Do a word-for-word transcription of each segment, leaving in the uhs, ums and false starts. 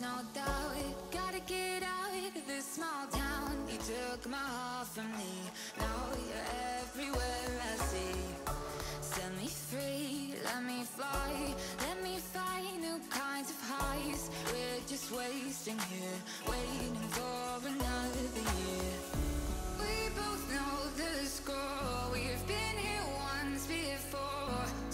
There's no doubt, gotta get out of this small town. You took my heart from me, now you're everywhere I see. Set me free, let me fly, let me find new kinds of highs. We're just wasting here, waiting for another year. We both know the score, we've been here once before.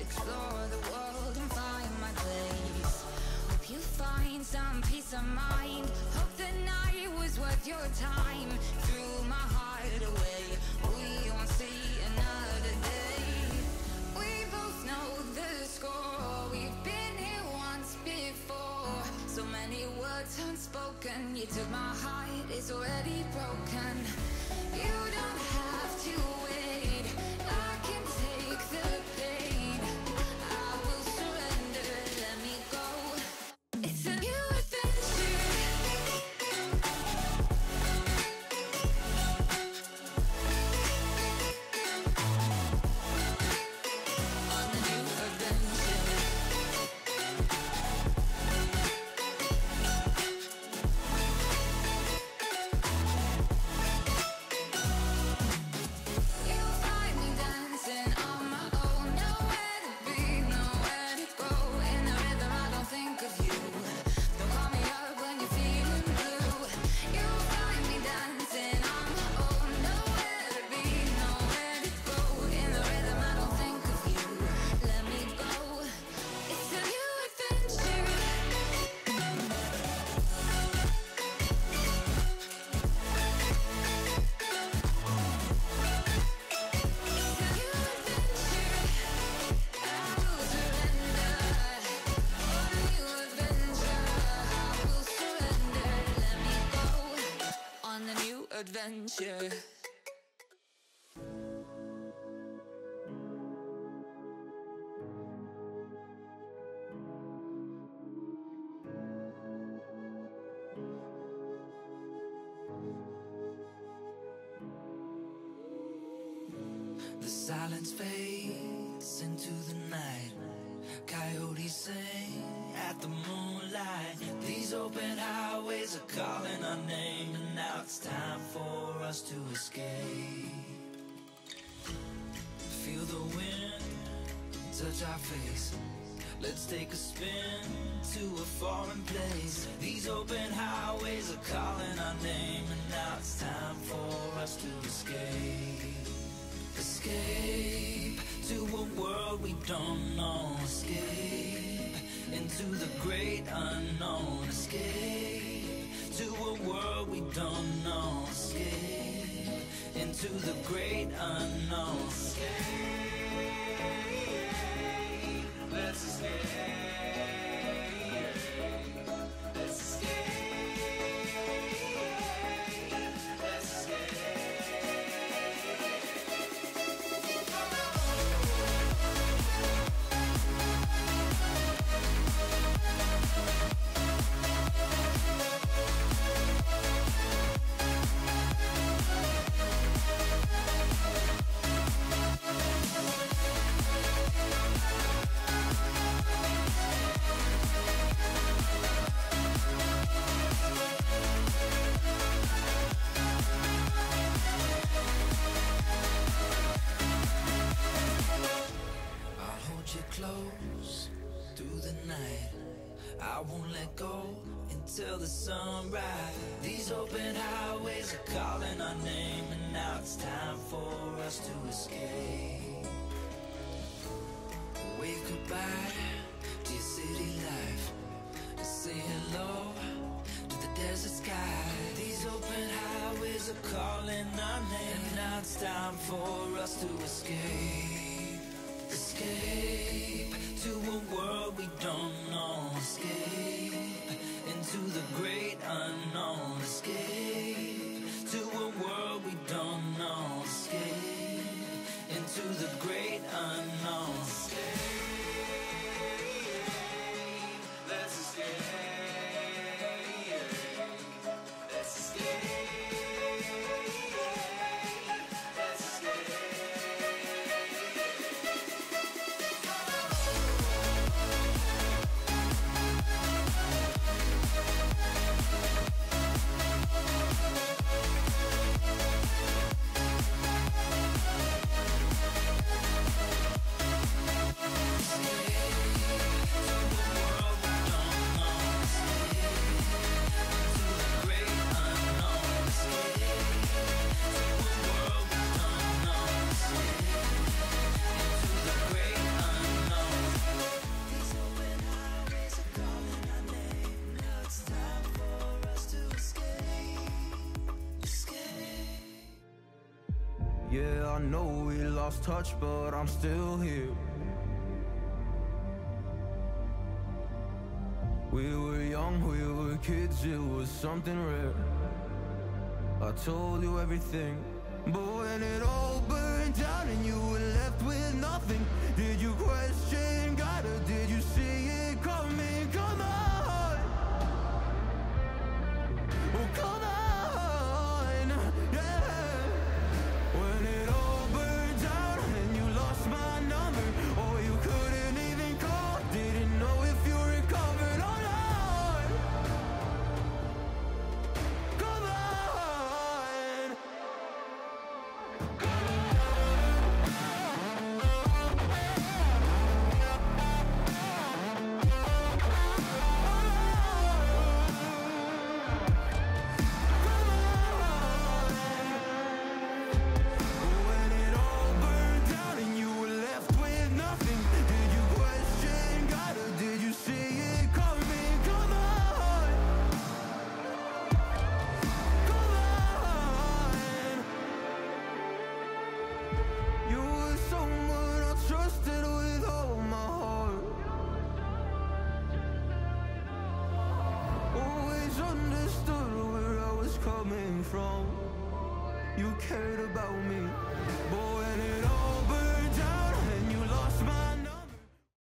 Explore the world and find my place. Hope you find some peace of mind. Hope the night was worth your time. Threw my heart away, we won't see another day. We both know the score, we've been here once before. So many words unspoken, you took my heart, it's already broken. You don't have to wait, I can take the pain. Adventure. The silence fades into the night. Coyotes sing at the moonlight. These open highways are calling our name, and now it's time for us to escape. Feel the wind touch our face. Let's take a spin to a foreign place. These open highways are calling our name, and now it's time for us to escape. Escape to a world we don't know. Escape into the great unknown. Escape to a world we don't know. Escape into the great unknown. Escape, let's escape. Let's escape. We'll be right back. won't let go until the sunrise. These open highways are calling our name, and now it's time for us to escape. Wave goodbye to your city life, and say hello to the desert sky. These open highways are calling our name, and now it's time for us to escape. Escape to a world we don't know. Escape into the great unknown. Escape to a world we don't know. Escape into the great unknown. Escape, let's escape. Let's escape. Yeah, I know we lost touch, but I'm still here. We were young, we were kids, it was something rare. I told you everything, but when it all burned down and you were left with nothing, did you question God or did you see it coming? Come on! Oh, come on! From you cared about me, boy.